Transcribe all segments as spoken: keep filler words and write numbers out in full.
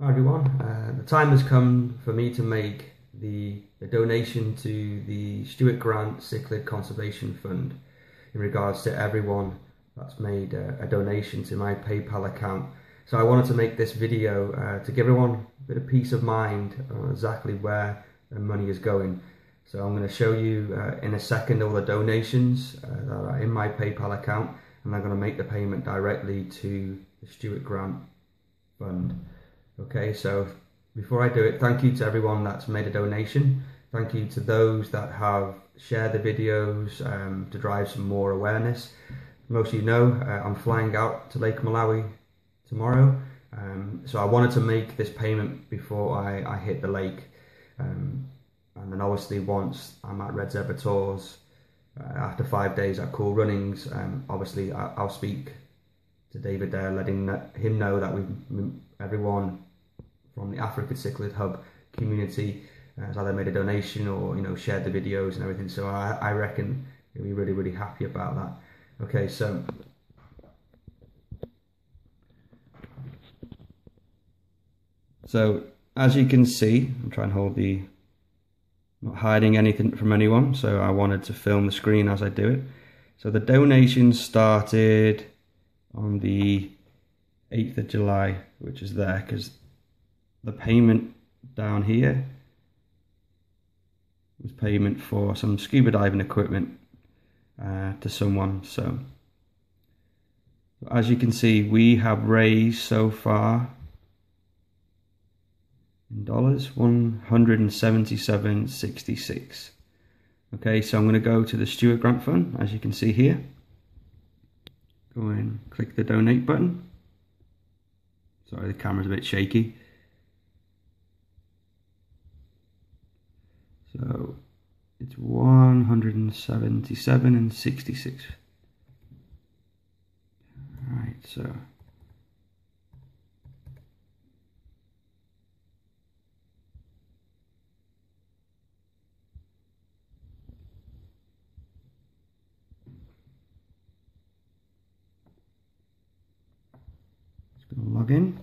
Hi everyone, uh, the time has come for me to make the, the donation to the Stuart Grant Cichlid Conservation Fund in regards to everyone that's made a, a donation to my PayPal account. So I wanted to make this video uh, to give everyone a bit of peace of mind on exactly where the money is going. So I'm going to show you uh, in a second all the donations uh, that are in my PayPal account, and I'm going to make the payment directly to the Stuart Grant Fund. Okay, so before I do it, thank you to everyone that's made a donation. Thank you to those that have shared the videos um, to drive some more awareness. Most of you know uh, I'm flying out to Lake Malawi tomorrow, um, so I wanted to make this payment before I, I hit the lake. Um, and then obviously once I'm at Red Zebra Tours, uh, after five days at Cool Runnings, um, obviously I, I'll speak to David there, letting him know that we've everyone from the African Cichlid Hub community has either made a donation or, you know, shared the videos and everything. So I, I reckon he'll be really, really happy about that. Okay, so so as you can see, I'm trying to hold the, not hiding anything from anyone. So I wanted to film the screen as I do it. So the donation started on the eighth of July, which is there because the payment down here was payment for some scuba diving equipment uh, to someone. So as you can see, we have raised so far in dollars one hundred seventy-seven sixty-six. Okay, so I'm going to go to the Stuart Grant Fund, as you can see here. Go and click the donate button. Sorry, the camera's a bit shaky. So it's one hundred seventy-seven and sixty-six. All right, so log in.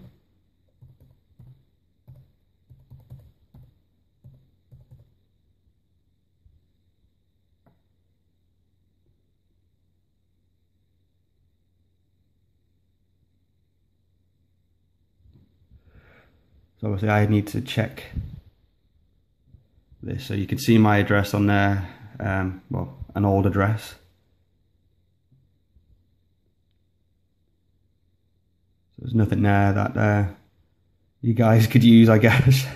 So obviously I need to check this, so you can see my address on there, um, well, an old address. There's nothing there that uh, you guys could use, I guess.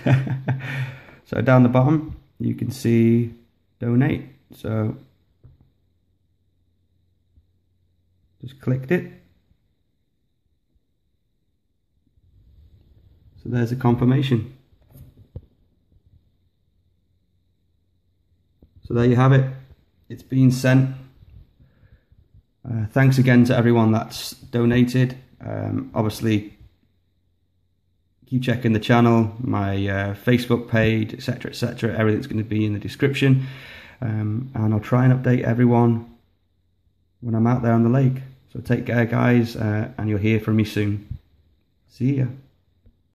So down the bottom you can see donate, so just clicked it. So there's a confirmation. So there you have it, it's been sent. Uh, thanks again to everyone that's donated. Um, obviously keep checking the channel, my uh, Facebook page, etc, etc. Everything's going to be in the description, um, and I'll try and update everyone when I'm out there on the lake. So take care guys, uh, and you'll hear from me soon. See ya.